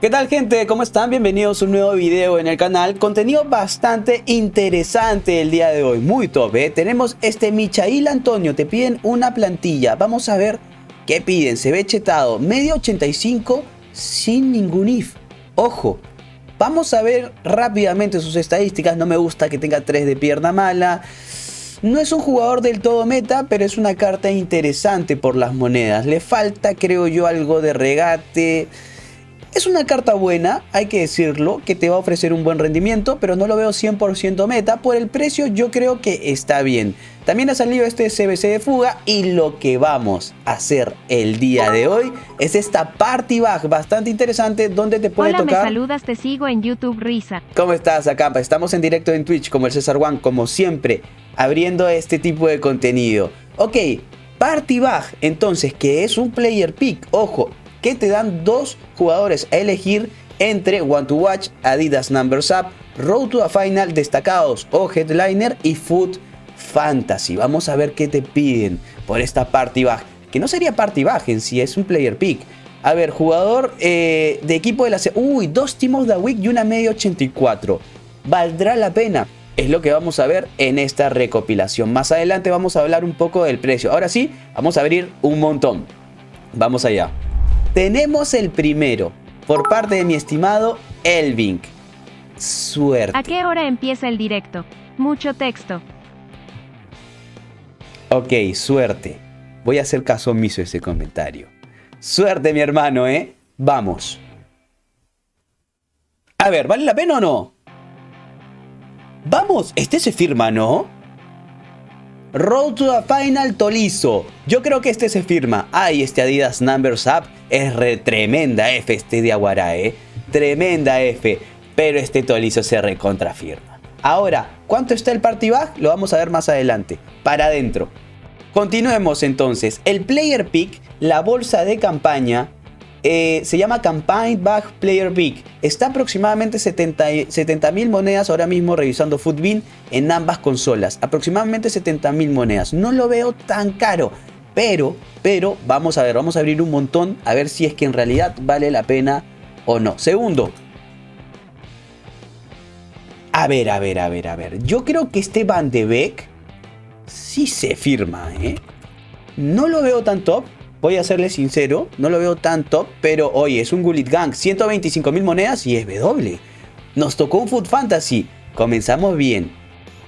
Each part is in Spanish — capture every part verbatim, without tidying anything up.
¿Qué tal, gente? ¿Cómo están? Bienvenidos a un nuevo video en el canal. Contenido bastante interesante el día de hoy, muy top, ¿eh? Tenemos este Michail Antonio, te piden una plantilla. Vamos a ver qué piden, se ve chetado. Media ochenta y cinco sin ningún if. Ojo, vamos a ver rápidamente sus estadísticas. No me gusta que tenga tres de pierna mala. No es un jugador del todo meta, pero es una carta interesante por las monedas. Le falta, creo yo, algo de regate. Es una carta buena, hay que decirlo, que te va a ofrecer un buen rendimiento, pero no lo veo cien por ciento meta. Por el precio yo creo que está bien. También ha salido este C B C de fuga y lo que vamos a hacer el día de hoy es esta party bag bastante interesante donde te puede Hola, tocar... Hola, me saludas, te sigo en YouTube, Risa. ¿Cómo estás, Acampa? Estamos en directo en Twitch como el CesarOne, como siempre, abriendo este tipo de contenido. Ok, Party Bag, entonces, que es un player pick, ojo, que te dan dos jugadores a elegir entre One to Watch, Adidas Numbers Up, Road to a Final, Destacados o Headliner y Foot Fantasy. Vamos a ver qué te piden por esta Party Bag, que no sería Party Bag en sí, es un player pick. A ver, jugador eh, de equipo de la... Uy, dos Team of the Week y una media ochenta y cuatro. ¿Valdrá la pena? Es lo que vamos a ver en esta recopilación. Más adelante vamos a hablar un poco del precio. Ahora sí, vamos a abrir un montón. Vamos allá. Tenemos el primero, por parte de mi estimado Elvin. Suerte. ¿A qué hora empieza el directo? Mucho texto. Ok, suerte. Voy a hacer caso omiso a ese comentario. Suerte, mi hermano, ¿eh? Vamos. A ver, ¿vale la pena o no? Vamos, este se firma, ¿no? Road to the Final, Tolisso. Yo creo que este se firma. Ay, este Adidas Numbers Up es re tremenda F, este de Aguarae, ¿eh? Tremenda F. Pero este Tolisso se recontrafirma. Ahora, ¿cuánto está el Party Bag? Lo vamos a ver más adelante. Para adentro. Continuemos entonces. El Player Pick, la bolsa de campaña... Eh, se llama Campaign Bag Player Pick. Está aproximadamente setenta mil monedas ahora mismo revisando Footbin en ambas consolas. Aproximadamente setenta mil monedas. No lo veo tan caro. Pero, pero, vamos a ver, vamos a abrir un montón a ver si es que en realidad vale la pena o no. Segundo. A ver, a ver, a ver, a ver. Yo creo que este Van de Beek sí se firma, ¿eh? No lo veo tan top. Voy a serle sincero, no lo veo tan top, pero oye, es un Gullit Gang, ciento veinticinco mil monedas y es W. Nos tocó un Foot Fantasy, comenzamos bien.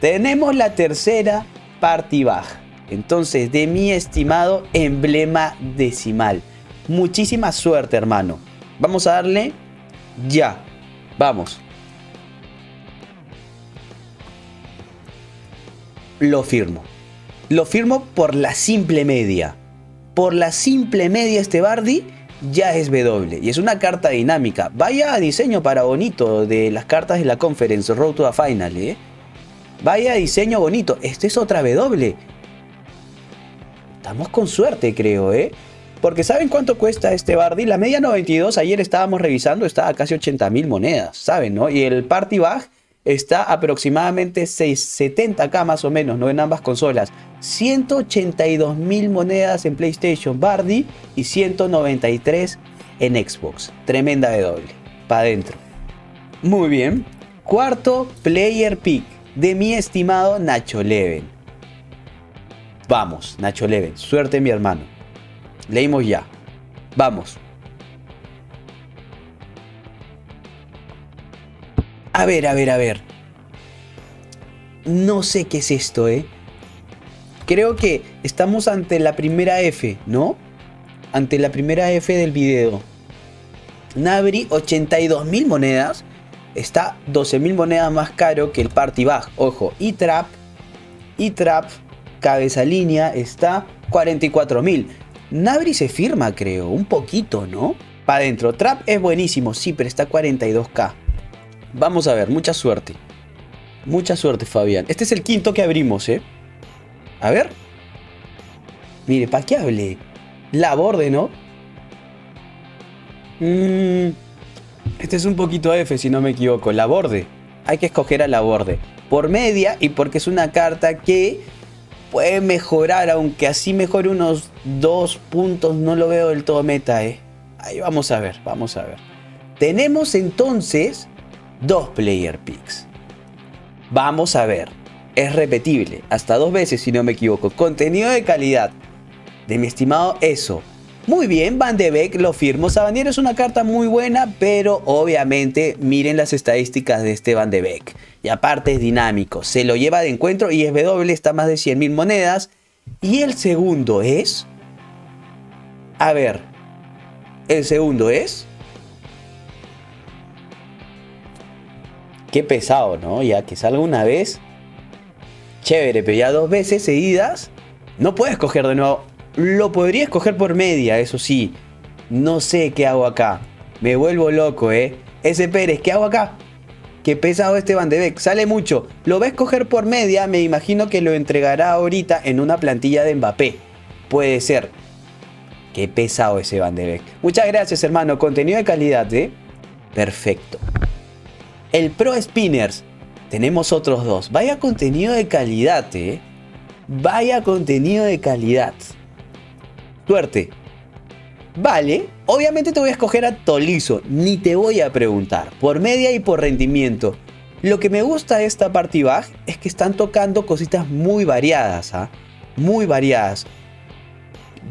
Tenemos la tercera Party Bag, entonces de mi estimado emblema decimal. Muchísima suerte, hermano. Vamos a darle ya, vamos. Lo firmo, lo firmo por la simple media. Por la simple media este Bardi ya es W y es una carta dinámica. Vaya diseño para bonito de las cartas de la Conference Road to the Final, ¿eh? Vaya diseño bonito. Este es otra W. Estamos con suerte, creo, ¿eh? Porque ¿saben cuánto cuesta este Bardi? La media noventa y dos, ayer estábamos revisando, está a casi ochenta mil monedas, ¿saben, no? Y el Party Bag está aproximadamente setenta k más o menos, ¿no? En ambas consolas. ciento ochenta y dos mil monedas en PlayStation Bardi y ciento noventa y tres en Xbox. Tremenda de doble. Para adentro. Muy bien. Cuarto player pick de mi estimado Nacho Leven. Vamos, Nacho Leven. Suerte, mi hermano. Leímos ya. Vamos. A ver, a ver, a ver. No sé qué es esto, ¿eh? Creo que estamos ante la primera F, ¿no? Ante la primera F del video. Nabri, ochenta y dos mil monedas. Está doce mil monedas más caro que el Party Bag. Ojo, y Trap, y Trap, cabeza línea, está cuarenta y cuatro mil. Nabri se firma, creo, un poquito, ¿no? Para adentro. Trap es buenísimo, sí, pero está cuarenta y dos k. Vamos a ver, mucha suerte. Mucha suerte, Fabián. Este es el quinto que abrimos, ¿eh? A ver. Mire, ¿para qué hablé? La borde, ¿no? Mm, este es un poquito F, si no me equivoco. La borde. Hay que escoger a la borde. Por media y porque es una carta que puede mejorar, aunque así mejore unos dos puntos. No lo veo del todo meta, ¿eh? Ahí vamos a ver, vamos a ver. Tenemos entonces dos player picks. Vamos a ver. Es repetible, hasta dos veces si no me equivoco. Contenido de calidad. De mi estimado Eso. Muy bien, Van de Beek lo firmó. Sabanero es una carta muy buena, pero obviamente miren las estadísticas de este Van de Beek. Y aparte es dinámico, se lo lleva de encuentro y es W, está más de cien mil monedas. Y el segundo es... A ver, el segundo es... Qué pesado, ¿no? Ya que salga una vez, chévere, pero ya dos veces seguidas, no puedes coger de nuevo... Lo podría escoger por media, eso sí. No sé qué hago acá. Me vuelvo loco, ¿eh? Ese Pérez, ¿qué hago acá? Qué pesado este Van de Beek. Sale mucho. Lo va a escoger por media. Me imagino que lo entregará ahorita en una plantilla de Mbappé. Puede ser. Qué pesado ese Van de Beek. Muchas gracias, hermano. Contenido de calidad, ¿eh? Perfecto. El Pro Spinners. Tenemos otros dos. Vaya contenido de calidad, ¿eh? Vaya contenido de calidad. Suerte. Vale, obviamente te voy a escoger a Tolisso, ni te voy a preguntar, por media y por rendimiento. Lo que me gusta de esta party bag es que están tocando cositas muy variadas, ¿ah? Muy variadas.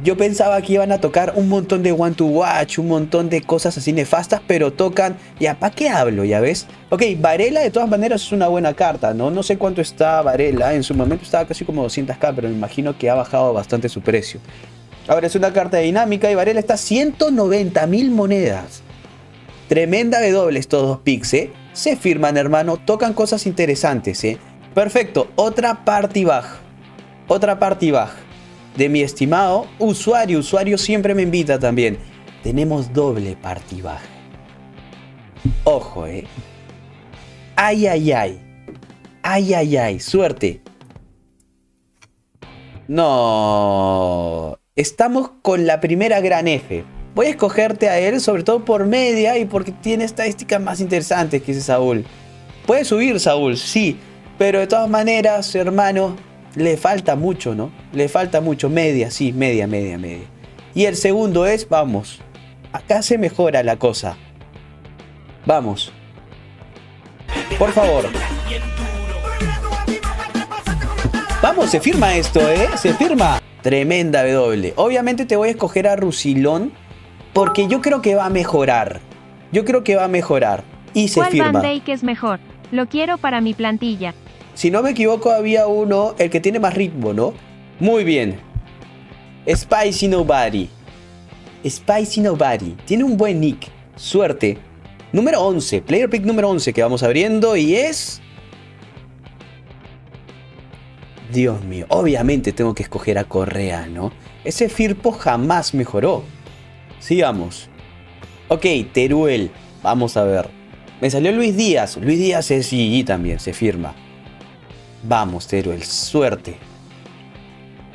Yo pensaba que iban a tocar un montón de one to watch, un montón de cosas así nefastas, pero tocan... Ya, ¿para qué hablo? ¿Ya ves? Ok, Varela de todas maneras es una buena carta, ¿no? No sé cuánto está Varela, en su momento estaba casi como doscientos mil, pero me imagino que ha bajado bastante su precio. Ahora es una carta dinámica y Varela está a ciento noventa mil monedas. Tremenda W estos dos picks, ¿eh? Se firman, hermano. Tocan cosas interesantes, ¿eh? Perfecto. Otra party bag. Otra party bag. De mi estimado usuario. Usuario siempre me invita también. Tenemos doble party bag. Ojo, ¿eh? Ay, ay, ay. Ay, ay, ay. Suerte. No... Estamos con la primera gran F. Voy a escogerte a él, sobre todo por media y porque tiene estadísticas más interesantes que ese Saúl. Puede subir Saúl, sí, pero de todas maneras, hermano, le falta mucho, ¿no? Le falta mucho. Media, sí, media, media, media. Y el segundo es, vamos, acá se mejora la cosa. Vamos. Por favor. Vamos, se firma esto, ¿eh? Se firma. Tremenda W. Obviamente te voy a escoger a Rusilón porque yo creo que va a mejorar. Yo creo que va a mejorar. Y se firma. ¿Cuál Van Dijk es mejor? Lo quiero para mi plantilla. Si no me equivoco, había uno, el que tiene más ritmo, ¿no? Muy bien. Spicy Nobody. Spicy Nobody. Tiene un buen nick. Suerte. Número once. Player pick número once que vamos abriendo y es... Dios mío, obviamente tengo que escoger a Correa, ¿no? Ese Firpo jamás mejoró. Sigamos. Ok, Teruel. Vamos a ver. Me salió Luis Díaz. Luis Díaz es G G también, se firma. Vamos, Teruel, suerte.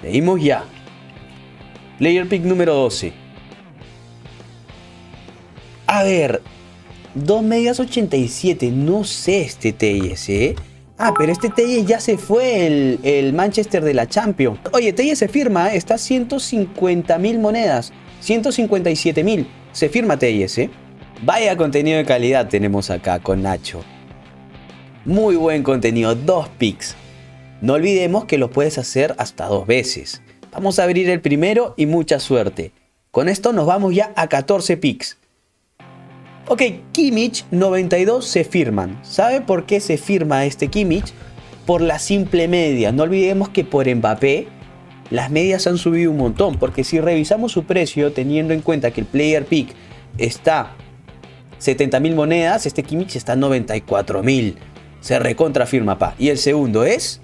Leímos ya. Player pick número doce. A ver. Dos medias ochenta y siete. No sé este T I S, ¿eh? Ah, pero este Telles ya se fue, el, el Manchester de la Champions. Oye, Telles se firma, ¿eh? Está a ciento cincuenta mil monedas. ciento cincuenta y siete mil. Se firma Telles, ¿eh? Vaya contenido de calidad tenemos acá con Nacho. Muy buen contenido, dos picks. No olvidemos que lo puedes hacer hasta dos veces. Vamos a abrir el primero y mucha suerte. Con esto nos vamos ya a catorce picks. Ok, Kimmich noventa y dos se firman. ¿Sabe por qué se firma este Kimmich? Por la simple media. No olvidemos que por Mbappé las medias han subido un montón. Porque si revisamos su precio, teniendo en cuenta que el player pick está setenta mil monedas, este Kimmich está noventa y cuatro mil. Se recontra firma, pa. Y el segundo es...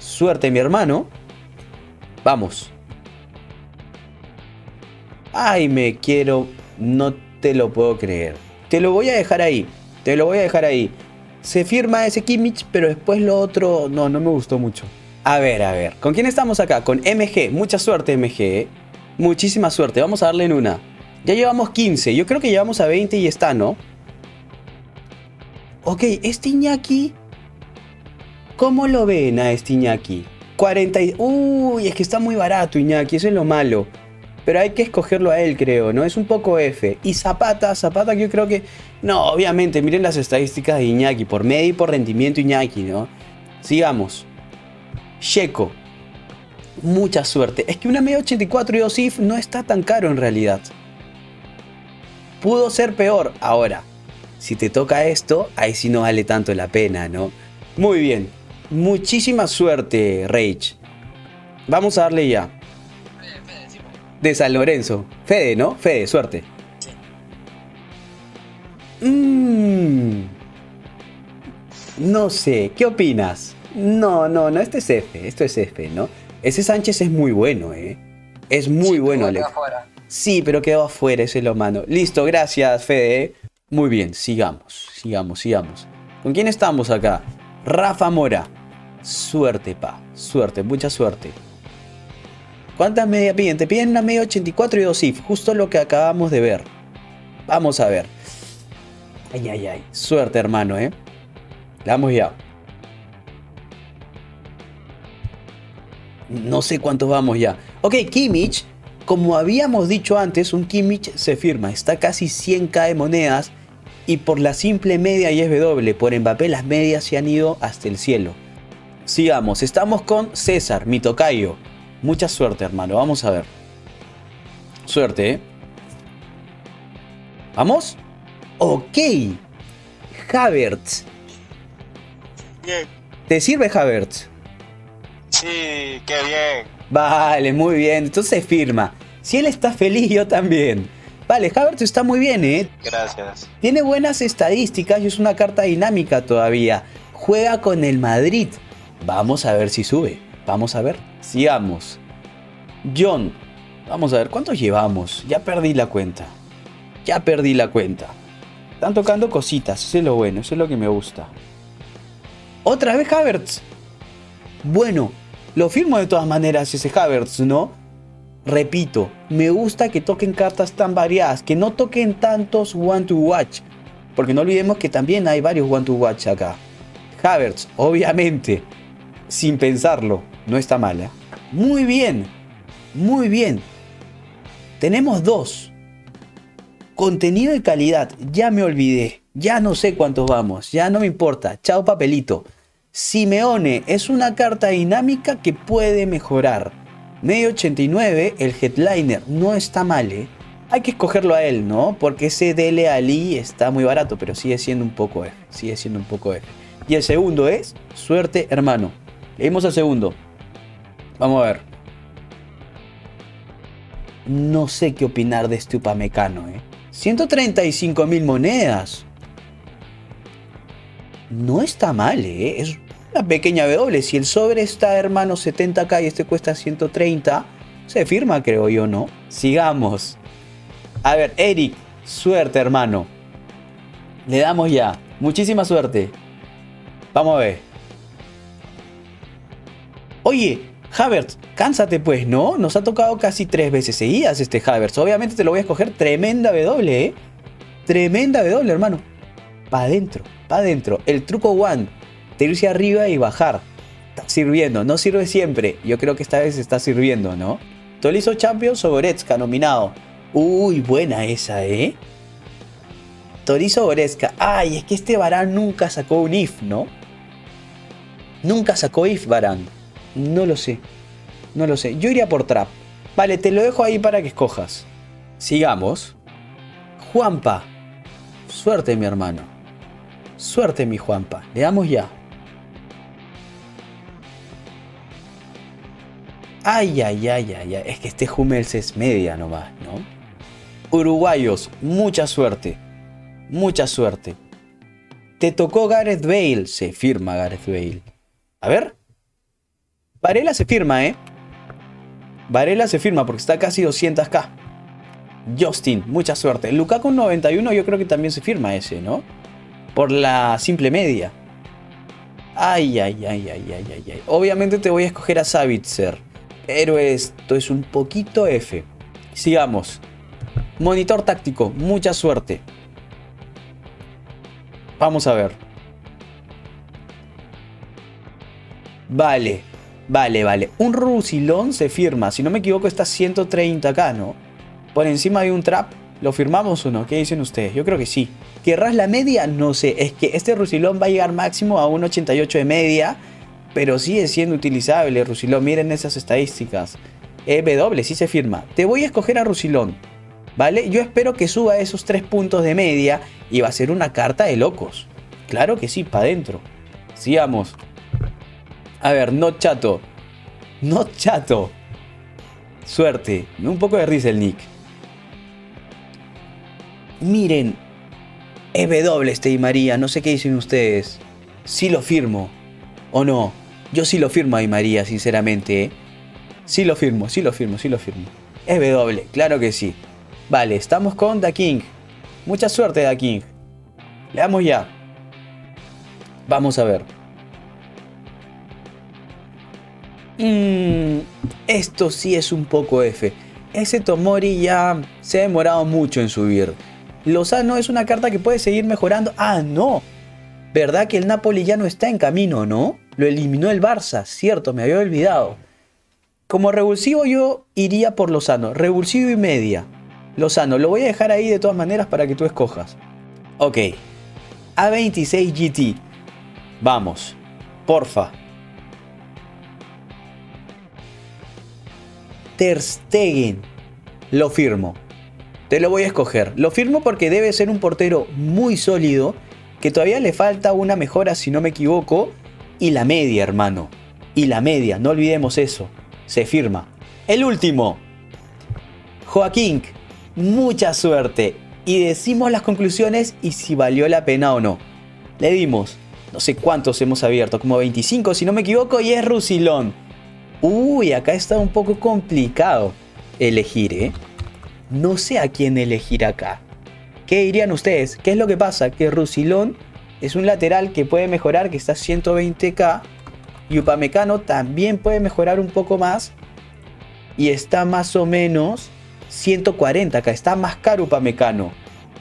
Suerte, mi hermano. Vamos. Ay, me quiero... No te lo puedo creer. Te lo voy a dejar ahí, te lo voy a dejar ahí. Se firma ese Kimmich, pero después lo otro, no, no me gustó mucho. A ver, a ver, ¿con quién estamos acá? Con M G, mucha suerte M G, ¿eh? Muchísima suerte, vamos a darle en una. Ya llevamos quince, yo creo que llevamos a veinte y está, ¿no? Ok, este Iñaki, ¿cómo lo ven a este Iñaki? cuarenta y... Uy, es que está muy barato Iñaki, eso es lo malo. pero hay que escogerlo a él, creo, ¿no? Es un poco F. Y Zapata, Zapata que yo creo que... No, obviamente, miren las estadísticas de Iñaki, por medio y por rendimiento Iñaki, ¿no? Sigamos. Checo. Mucha suerte. Es que una media ochenta y cuatro y dos I F no está tan caro en realidad. Pudo ser peor. Ahora, si te toca esto, ahí sí no vale tanto la pena, ¿no? Muy bien. Muchísima suerte, Rage. Vamos a darle ya. Fede, Fede, sí, de San Lorenzo. Fede, ¿no? Fede, suerte. Sí. Mm. No sé, ¿qué opinas? No, no, no, este es F, esto es F, ¿no? Ese Sánchez es muy bueno, ¿eh? Es muy sí, bueno, Alex. Sí, pero quedó afuera, ese es lo malo. Listo, gracias, Fede. Muy bien, sigamos, sigamos, sigamos. ¿Con quién estamos acá? Rafa Mora. Suerte, pa. Suerte, mucha suerte. ¿Cuántas medias piden? Te piden una media ochenta y cuatro y dos I F. Justo lo que acabamos de ver. Vamos a ver. Ay, ay, ay. Suerte, hermano, ¿eh? Vamos ya. No sé cuántos vamos ya. Ok, Kimmich. Como habíamos dicho antes, un Kimmich se firma. Está casi cien K de monedas. Y por la simple media y es W, por Mbappé las medias se han ido hasta el cielo. Sigamos, estamos con César, mi tocayo. Mucha suerte, hermano, vamos a ver. Suerte, ¿eh? ¿Vamos? Ok. Havertz. Bien. ¿Te sirve Havertz? Sí, qué bien. Vale, muy bien, entonces firma. Si él está feliz, yo también. Vale, Havertz está muy bien, ¿eh? Gracias. Tiene buenas estadísticas y es una carta dinámica todavía. Juega con el Madrid. Vamos a ver si sube. Vamos a ver. Sigamos. John. Vamos a ver, ¿cuántos llevamos? Ya perdí la cuenta. Ya perdí la cuenta. Están tocando cositas. Eso es lo bueno, eso es lo que me gusta. Otra vez Havertz. Bueno, lo firmo de todas maneras ese Havertz, ¿no? Repito, me gusta que toquen cartas tan variadas, que no toquen tantos one to watch, porque no olvidemos que también hay varios one to watch acá. Havertz, obviamente, sin pensarlo, no está mal, ¿eh? Muy bien, muy bien. Tenemos dos. Contenido de calidad, ya me olvidé, ya no sé cuántos vamos, ya no me importa, chao papelito. Simeone es una carta dinámica que puede mejorar. Medio ochenta y nueve, el headliner, no está mal, ¿eh? Hay que escogerlo a él, ¿no? Porque ese Dele Ali está muy barato, pero sigue siendo un poco F. Sigue siendo un poco F. Y el segundo es, suerte, hermano. Leímos al segundo. Vamos a ver. No sé qué opinar de este Upamecano, ¿eh? ciento treinta y cinco mil monedas. No está mal, ¿eh? Es... una pequeña W. Si el sobre está, hermano, setenta K y este cuesta ciento treinta, se firma, creo yo, ¿no? Sigamos. A ver, Eric, suerte, hermano. Le damos ya. Muchísima suerte. Vamos a ver. Oye, Havertz, cánsate pues, ¿no? Nos ha tocado casi tres veces seguidas este Havertz. Obviamente te lo voy a escoger. Tremenda W, ¿eh? Tremenda W, hermano. Pa' adentro, pa' adentro. El truco one. De irse arriba y bajar. Está sirviendo. No sirve siempre. Yo creo que esta vez está sirviendo, ¿no? Tolisso Champions o Goretzka nominado. Uy, buena esa, ¿eh? Tolisso Goretzka. Ay, es que este Varán nunca sacó un I F, ¿no? Nunca sacó I F Varán. No lo sé. No lo sé. Yo iría por Trap. Vale, te lo dejo ahí para que escojas. Sigamos. Juanpa. Suerte, mi hermano. Suerte, mi Juanpa. Le damos ya. Ay, ay, ay, ay, ay. Es que este Hummels es media nomás, ¿no? Uruguayos, mucha suerte. Mucha suerte. Te tocó Gareth Bale. Se firma Gareth Bale. A ver. Varela se firma, ¿eh? Varela se firma porque está casi doscientos K. Justin, mucha suerte. Lukaku noventa y uno yo creo que también se firma ese, ¿no? Por la simple media. Ay, ay, ay, ay, ay, ay, ay. Obviamente te voy a escoger a Savitzer. Pero esto es un poquito F. Sigamos. Monitor táctico. Mucha suerte. Vamos a ver. Vale. Vale, vale. Un Rusilón se firma. Si no me equivoco, está ciento treinta acá, ¿no? Por encima hay un Trap. ¿Lo firmamos o no? ¿Qué dicen ustedes? Yo creo que sí. ¿Querrás la media? No sé. Es que este Rusilón va a llegar máximo a un ochenta y ocho de media. Pero sigue siendo utilizable, Rusilón. Miren esas estadísticas. E W, sí se firma. Te voy a escoger a Rusilón, ¿vale? Yo espero que suba esos tres puntos de media. Y va a ser una carta de locos. Claro que sí, para adentro. Sigamos. A ver, no chato. No chato. Suerte. Un poco de risa el nick. Miren, E W este Di María, no sé qué dicen ustedes. Sí lo firmo, ¿o no? Yo sí lo firmo a Di María, sinceramente, ¿eh? Sí lo firmo, sí lo firmo, sí lo firmo. E W, claro que sí. Vale, estamos con Da King. Mucha suerte, Da King. Le damos ya. Vamos a ver. Mm, esto sí es un poco F. Ese Tomori ya se ha demorado mucho en subir. Lozano es una carta que puede seguir mejorando. Ah, no. ¿Verdad que el Napoli ya no está en camino, no? Lo eliminó el Barça. Cierto, me había olvidado. Como revulsivo yo iría por Lozano. Revulsivo y media. Lozano, lo voy a dejar ahí de todas maneras para que tú escojas. Ok. A veintiséis G T. Vamos. Porfa. Ter Stegen. Lo firmo. Te lo voy a escoger. Lo firmo porque debe ser un portero muy sólido, que todavía le falta una mejora si no me equivoco. Y la media, hermano. Y la media, no olvidemos eso. Se firma. El último. Joaquín, mucha suerte. Y decimos las conclusiones y si valió la pena o no. Le dimos, no sé cuántos hemos abierto, como veinticinco si no me equivoco, y es Rusilón. Uy, acá está un poco complicado elegir, ¿eh? No sé a quién elegir acá. ¿Qué dirían ustedes? ¿Qué es lo que pasa? Que Rusilón es un lateral que puede mejorar, que está a ciento veinte K. Y Upamecano también puede mejorar un poco más. Y está más o menos ciento cuarenta K. Está más caro Upamecano.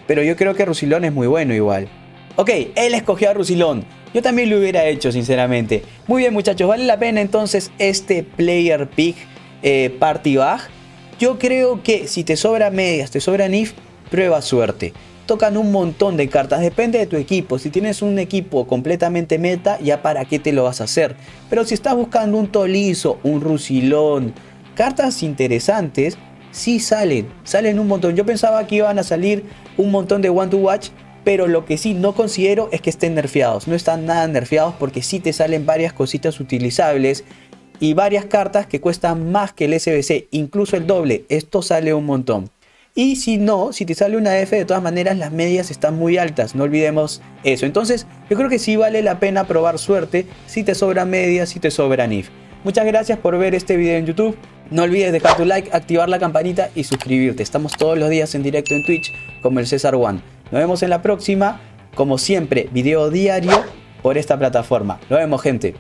Pero yo creo que Rusilón es muy bueno igual. Ok, él escogió a Rusilón. Yo también lo hubiera hecho, sinceramente. Muy bien, muchachos. Vale la pena entonces este Player Pick eh, Party Bag. Yo creo que si te sobra medias, te sobra N I F, prueba suerte. Tocan un montón de cartas. Depende de tu equipo. Si tienes un equipo completamente meta, ya para qué te lo vas a hacer. Pero si estás buscando un Tolisso, un Rusilón, cartas interesantes, sí salen. Salen un montón. Yo pensaba que iban a salir un montón de One to Watch. Pero lo que sí no considero es que estén nerfeados. No están nada nerfeados porque sí te salen varias cositas utilizables y varias cartas que cuestan más que el S B C, incluso el doble. Esto sale un montón. Y si no, si te sale una F, de todas maneras las medias están muy altas. No olvidemos eso. Entonces yo creo que sí vale la pena probar suerte si te sobra media, si te sobra N I F. Muchas gracias por ver este video en YouTube. No olvides dejar tu like, activar la campanita y suscribirte. Estamos todos los días en directo en Twitch como el CesarOne. Nos vemos en la próxima, como siempre, video diario por esta plataforma. Nos vemos, gente.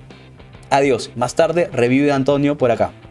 Adiós. Más tarde, review de Antonio por acá.